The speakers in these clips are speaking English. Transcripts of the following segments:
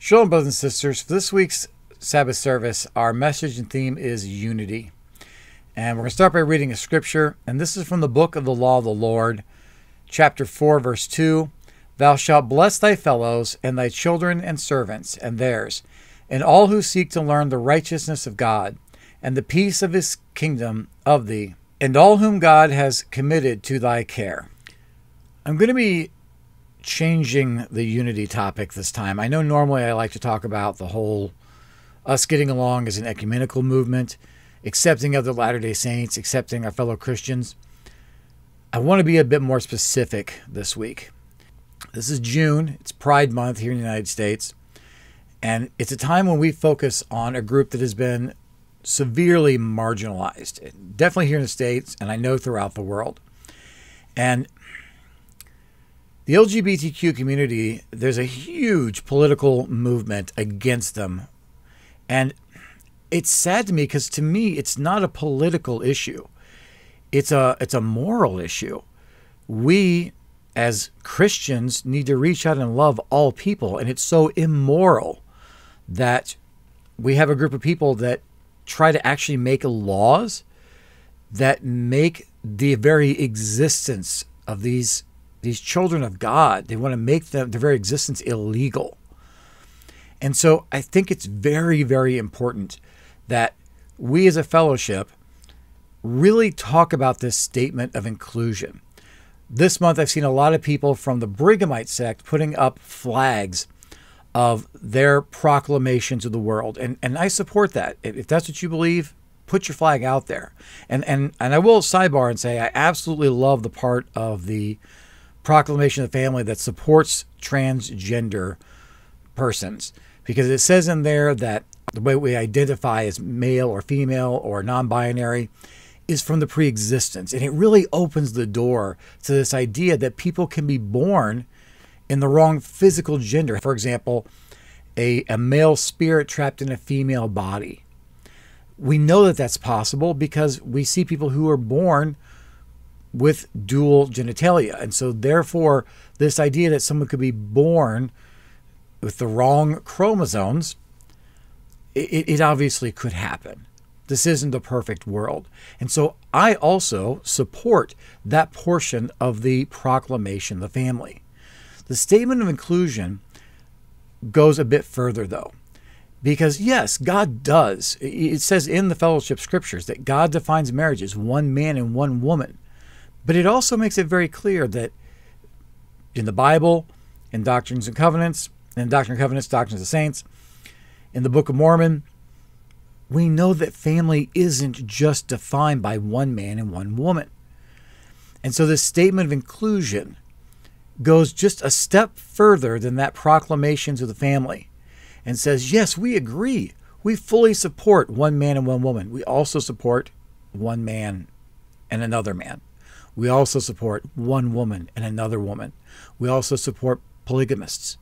Shalom, brothers and sisters. For this week's Sabbath service, our message and theme is unity. And we're going to start by reading a scripture. And this is from the Book of the Law of the Lord, chapter 4, verse 2. Thou shalt bless thy fellows and thy children and servants and theirs, and all who seek to learn the righteousness of God and the peace of his kingdom of thee, and all whom God has committed to thy care. I'm going to be changing the unity topic this time. I know normally I like to talk about the whole us getting along as an ecumenical movement, accepting other Latter-day Saints, accepting our fellow Christians. I want to be a bit more specific this week. This is June. It's Pride Month here in the United States. And it's a time when we focus on a group that has been severely marginalized, definitely here in the States, and I know throughout the world. And the LGBTQ community, there's a huge political movement against them. And it's sad to me because to me, it's not a political issue. It's a moral issue. We, as Christians, need to reach out and love all people. And it's so immoral that we have a group of people that try to actually make laws that make the very existence of these children of God, they want to make their very existence illegal. And so I think it's very, very important that we as a fellowship really talk about this statement of inclusion. This month, I've seen a lot of people from the Brighamite sect putting up flags of their proclamation to the world. And I support that. If that's what you believe, put your flag out there. And I will sidebar and say I absolutely love the part of the Proclamation of the Family that supports transgender persons, because it says in there that the way we identify as male or female or non-binary is from the pre-existence, and it really opens the door to this idea that people can be born in the wrong physical gender. For example, a male spirit trapped in a female body. We know that that's possible because we see people who are born with dual genitalia. And so therefore, this idea that someone could be born with the wrong chromosomes, it obviously could happen. This isn't the perfect world. And so I also support that portion of the Proclamation of the Family. The statement of inclusion goes a bit further, though, because yes, God does. It says in the Fellowship Scriptures that God defines marriage as one man and one woman. But it also makes it very clear that in the Bible, in Doctrines and Covenants, Doctrine of the Saints, in the Book of Mormon, we know that family isn't just defined by one man and one woman. And so this statement of inclusion goes just a step further than that Proclamation to the Family and says, yes, we agree. We fully support one man and one woman. We also support one man and another man. We also support one woman and another woman. We also support polygamists.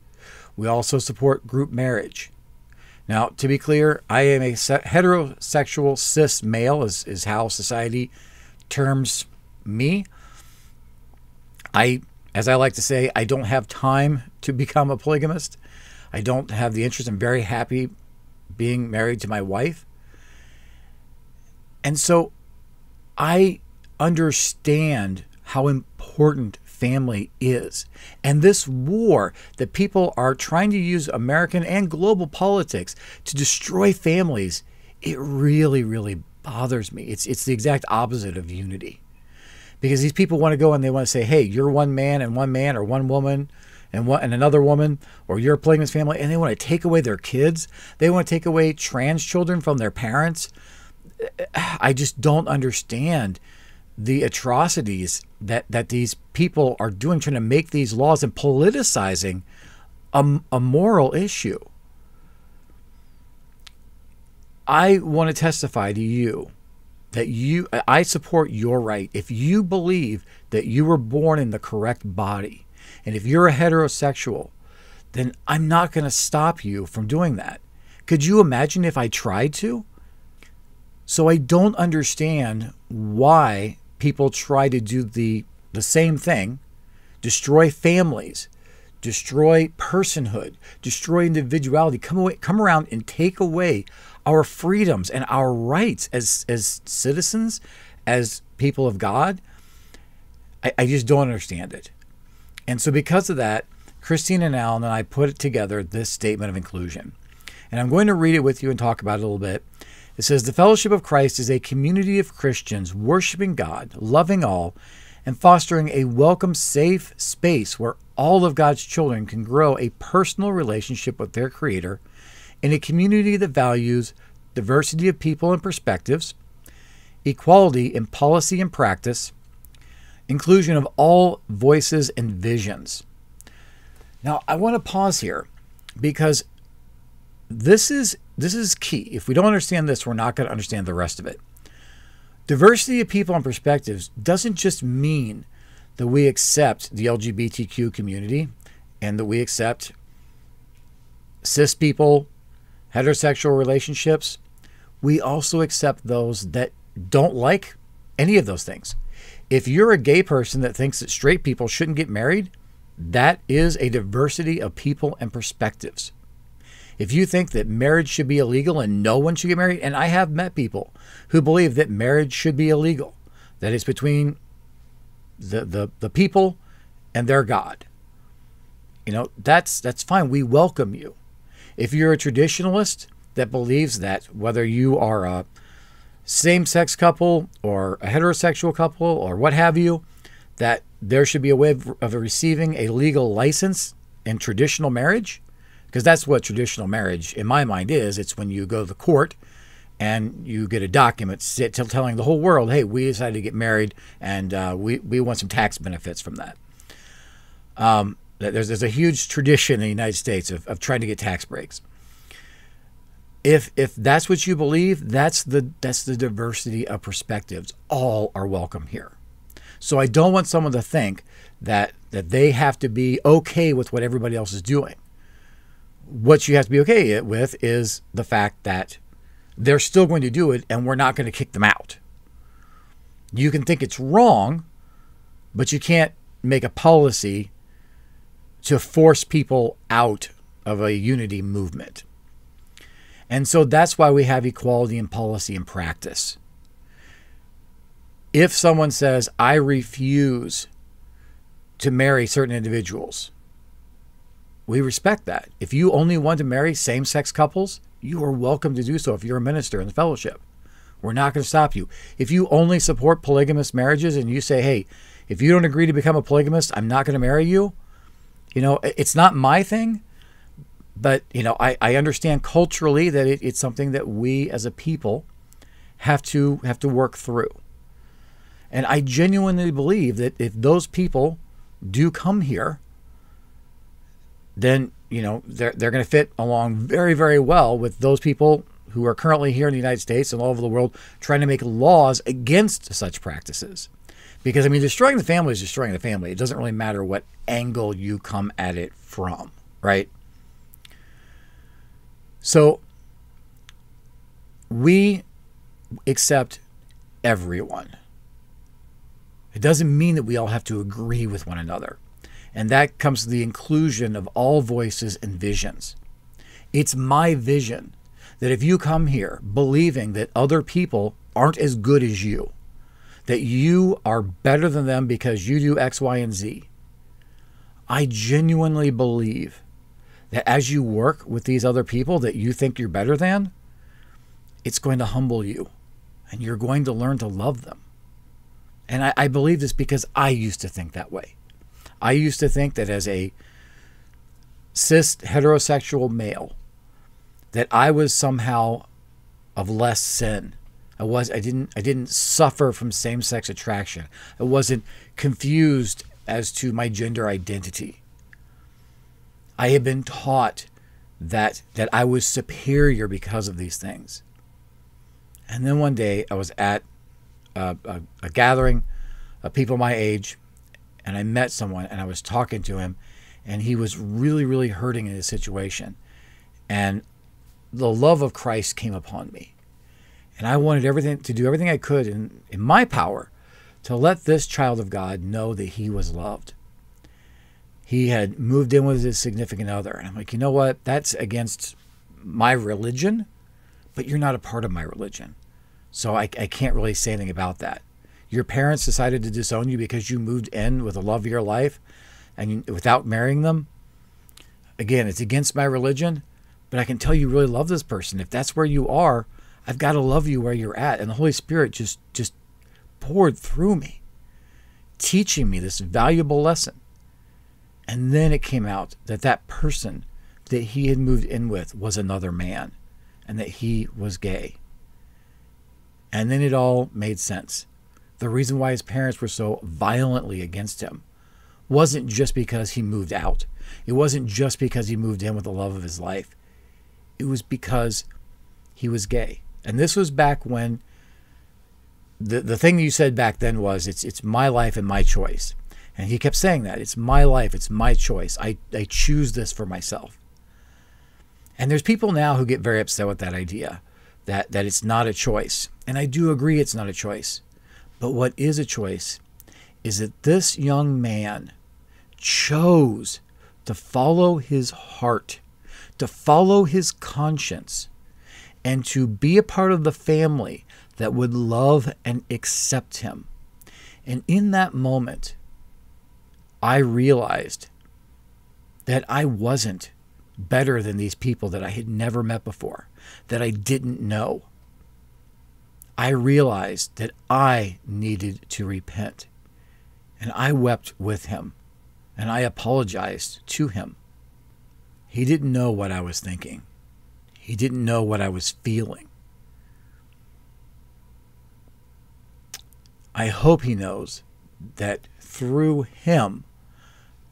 We also support group marriage. Now, to be clear, I am a heterosexual cis male, is how society terms me. As I like to say, I don't have time to become a polygamist. I don't have the interest. I'm very happy being married to my wife. And so I understand how important family is. And this war that people are trying to use American and global politics to destroy families, it really, really bothers me. It's the exact opposite of unity. Because these people want to go and they want to say, hey, you're one man or one woman and another woman, or you're a polygamous family, and they want to take away their kids. They want to take away trans children from their parents. I just don't understand the atrocities that these people are doing, trying to make these laws and politicizing a moral issue. I want to testify to you that I support your right. If you believe that you were born in the correct body, and if you're a heterosexual, then I'm not going to stop you from doing that. Could you imagine if I tried to? So I don't understand why people try to do the same thing, destroy families, destroy personhood, destroy individuality, come around and take away our freedoms and our rights as citizens, as people of God. I just don't understand it. And so because of that, Christine and Alan and I put together this statement of inclusion. And I'm going to read it with you and talk about it a little bit. It says, the Fellowship of Christ is a community of Christians worshiping God, loving all, and fostering a welcome, safe space where all of God's children can grow a personal relationship with their Creator in a community that values diversity of people and perspectives, equality in policy and practice, inclusion of all voices and visions. Now, I want to pause here because this is key. If we don't understand this, we're not going to understand the rest of it. Diversity of people and perspectives doesn't just mean that we accept the LGBTQ community and that we accept cis people, heterosexual relationships. We also accept those that don't like any of those things. If you're a gay person that thinks that straight people shouldn't get married, that is a diversity of people and perspectives. If you think that marriage should be illegal and no one should get married, and I have met people who believe that marriage should be illegal, that it's between the people and their God. You know, that's fine. We welcome you. If you're a traditionalist that believes that, whether you are a same-sex couple or a heterosexual couple or what have you, that there should be a way of receiving a legal license in traditional marriage, because that's what traditional marriage, in my mind, is. It's when you go to the court and you get a document telling the whole world, hey, we decided to get married and we want some tax benefits from that. There's a huge tradition in the United States of trying to get tax breaks. If that's what you believe, that's the diversity of perspectives. All are welcome here. So I don't want someone to think that they have to be okay with what everybody else is doing. What you have to be okay with is the fact that they're still going to do it and we're not going to kick them out. You can think it's wrong, but you can't make a policy to force people out of a unity movement. And so that's why we have equality in policy and practice. If someone says, I refuse to marry certain individuals, we respect that. If you only want to marry same-sex couples, you are welcome to do so if you're a minister in the fellowship. We're not going to stop you. If you only support polygamous marriages and you say, hey, if you don't agree to become a polygamist, I'm not going to marry you. You know, it's not my thing, but, you know, I understand culturally that it's something that we as a people have to work through. And I genuinely believe that if those people do come here, then, you know, they're going to fit along very, very well with those people who are currently here in the United States and all over the world trying to make laws against such practices. Because, I mean, destroying the family is destroying the family. It doesn't really matter what angle you come at it from, right? So we accept everyone. It doesn't mean that we all have to agree with one another. And that comes to the inclusion of all voices and visions. It's my vision that if you come here believing that other people aren't as good as you, that you are better than them because you do X, Y, and Z, I genuinely believe that as you work with these other people that you think you're better than, it's going to humble you and you're going to learn to love them. And I believe this because I used to think that way. I used to think that as a cis heterosexual male, that I was somehow of less sin. I didn't suffer from same-sex attraction. I wasn't confused as to my gender identity. I had been taught that I was superior because of these things. And then one day I was at a gathering of people my age, and I met someone and I was talking to him and he was really, really hurting in his situation. And the love of Christ came upon me. And I wanted to do everything I could in my power to let this child of God know that he was loved. He had moved in with his significant other. And I'm like, you know what? That's against my religion, but you're not a part of my religion. So I can't really say anything about that. Your parents decided to disown you because you moved in with the love of your life and you, without marrying them. Again, it's against my religion, but I can tell you really love this person. If that's where you are, I've got to love you where you're at. And the Holy Spirit just poured through me, teaching me this valuable lesson. And then it came out that that person that he had moved in with was another man and that he was gay. And then it all made sense. The reason why his parents were so violently against him wasn't just because he moved out. It wasn't just because he moved in with the love of his life. It was because he was gay. And this was back when the thing you said back then was, it's my life and my choice. And he kept saying that. It's my life. It's my choice. I choose this for myself. And there's people now who get very upset with that idea, that it's not a choice. And I do agree it's not a choice. But what is a choice is that this young man chose to follow his heart, to follow his conscience, and to be a part of the family that would love and accept him. And in that moment, I realized that I wasn't better than these people that I had never met before, that I didn't know. I realized that I needed to repent. And I wept with him. And I apologized to him. He didn't know what I was thinking. He didn't know what I was feeling. I hope he knows that through him,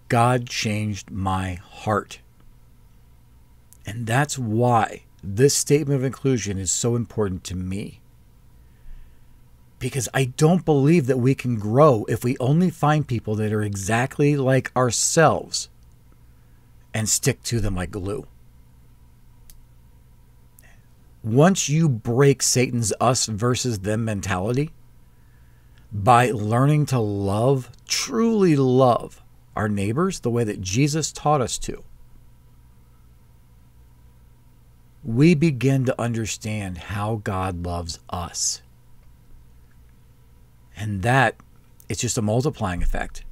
God changed my heart. And that's why this statement of inclusion is so important to me. Because I don't believe that we can grow if we only find people that are exactly like ourselves and stick to them like glue. Once you break Satan's us versus them mentality by learning to love, truly love our neighbors the way that Jesus taught us to, we begin to understand how God loves us. And that, it's just a multiplying effect.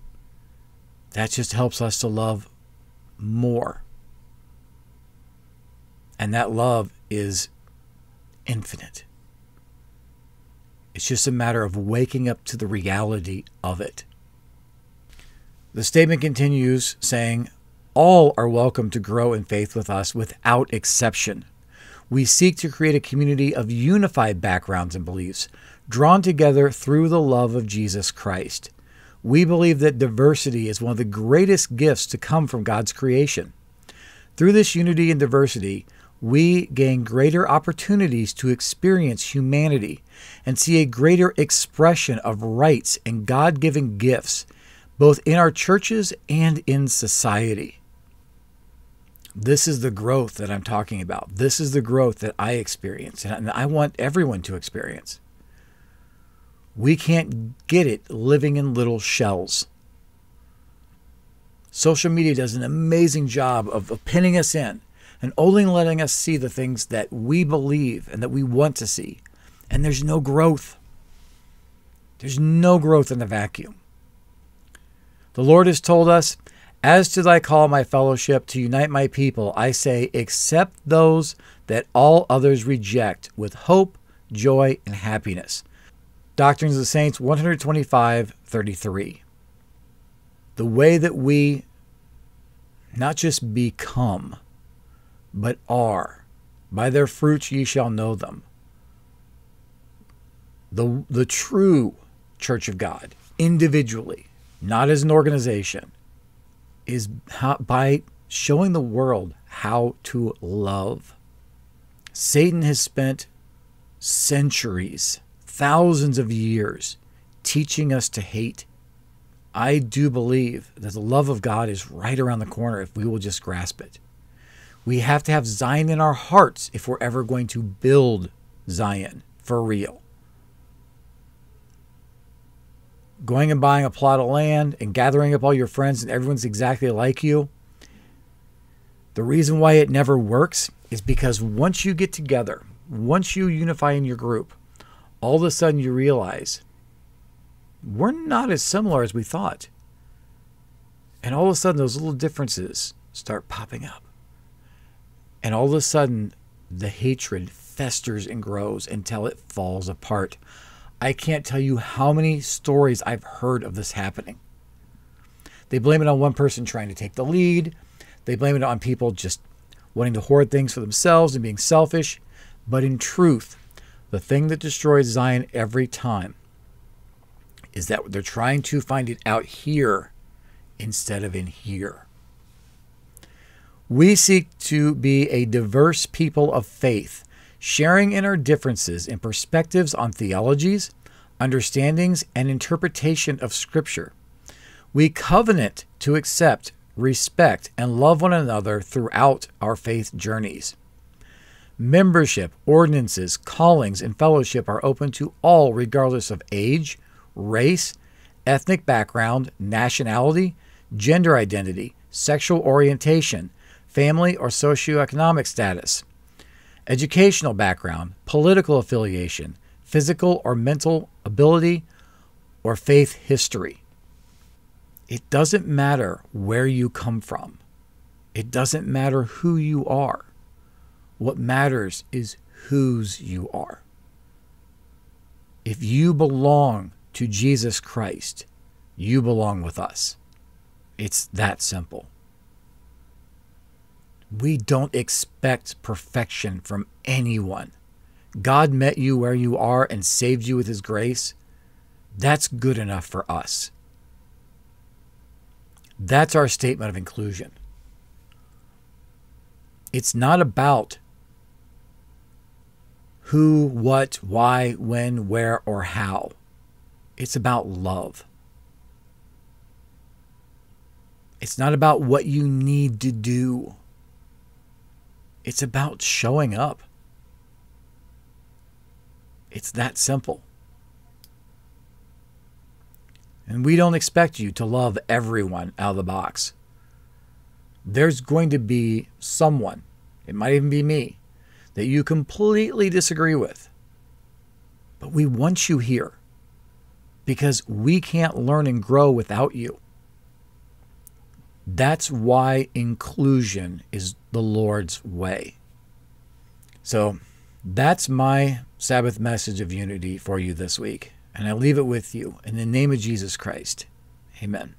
That just helps us to love more. And that love is infinite. It's just a matter of waking up to the reality of it. The statement continues saying, all are welcome to grow in faith with us without exception. We seek to create a community of unified backgrounds and beliefs, drawn together through the love of Jesus Christ. We believe that diversity is one of the greatest gifts to come from God's creation. Through this unity and diversity, we gain greater opportunities to experience humanity and see a greater expression of rights and God-given gifts, both in our churches and in society. This is the growth that I'm talking about. This is the growth that I experience, and I want everyone to experience. We can't get it living in little shells. Social media does an amazing job of pinning us in and only letting us see the things that we believe and that we want to see. And there's no growth. There's no growth in the vacuum. The Lord has told us, as to thy call, my fellowship, to unite my people, I say, accept those that all others reject with hope, joy, and happiness. Doctrine of the Saints, 125:33. The way that we not just become, but are. By their fruits ye shall know them. The true Church of God, individually, not as an organization, is by showing the world how to love. Satan has spent centuries, thousands of years, teaching us to hate. I do believe that the love of God is right around the corner if we will just grasp it. We have to have Zion in our hearts if we're ever going to build Zion for real. going and buying a plot of land and gathering up all your friends and everyone's exactly like you. The reason why it never works is because once you get together, once you unify in your group, all of a sudden you realize we're not as similar as we thought. And all of a sudden those little differences start popping up. And all of a sudden the hatred festers and grows until it falls apart. I can't tell you how many stories I've heard of this happening. They blame it on one person trying to take the lead. They blame it on people just wanting to hoard things for themselves and being selfish. But in truth, the thing that destroys Zion every time is that they're trying to find it out here instead of in here. We seek to be a diverse people of faith, sharing in our differences in perspectives on theologies, understandings, and interpretation of Scripture. We covenant to accept, respect, and love one another throughout our faith journeys. Membership, ordinances, callings, and fellowship are open to all regardless of age, race, ethnic background, nationality, gender identity, sexual orientation, family or socioeconomic status, educational background, political affiliation, physical or mental ability, or faith history. It doesn't matter where you come from. It doesn't matter who you are. What matters is whose you are. If you belong to Jesus Christ, you belong with us. It's that simple. We don't expect perfection from anyone. God met you where you are and saved you with his grace. That's good enough for us. That's our statement of inclusion. It's not about who, what, why, when, where, or how. It's about love. It's not about what you need to do. It's about showing up. It's that simple. And we don't expect you to love everyone out of the box. There's going to be someone, it might even be me, that you completely disagree with. But we want you here because we can't learn and grow without you. That's why inclusion is the Lord's way. So that's my Sabbath message of unity for you this week. And I leave it with you in the name of Jesus Christ. Amen.